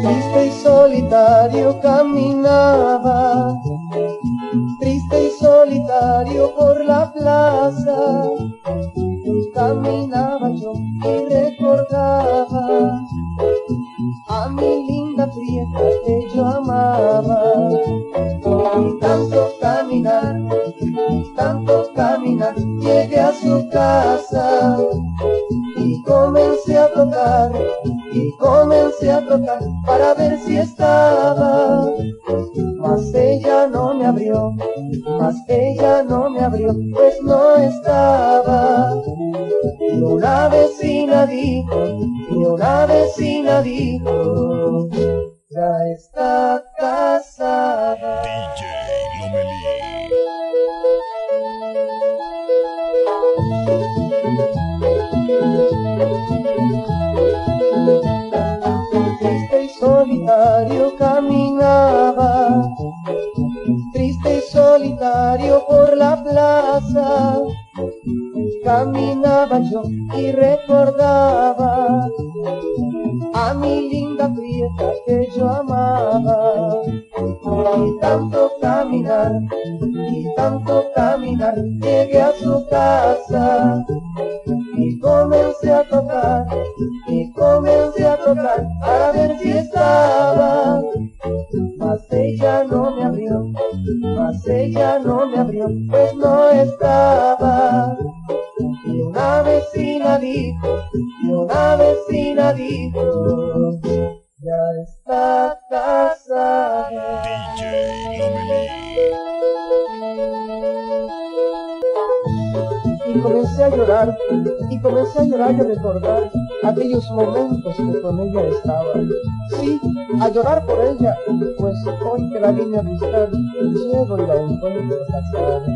Triste y solitario caminaba, triste y solitario por la plaza, caminaba yo y recordaba a mi linda prieta que yo amaba. Y tanto caminar, llegué a su casa y comencé a tocar para ver si estaba. Mas ella no me abrió, pues no estaba. Ni una vecina dijo, ya está casada. DJ Lomelí. Triste y solitario caminaba, triste y solitario por la plaza, caminaba yo y recordaba a mi linda prieta que yo amaba. Y tanto caminar, llegué a su casa y comencé a tocar para ver si estaba. Mas ella no me abrió, pues no estaba. Y una vecina dijo, ya está casada. DJ Lomelí. Y comencé a llorar y a recordar aquellos momentos que con ella estaba. Sí, a llorar por ella, pues hoy que la vine a buscar, llego y la encuentro casada.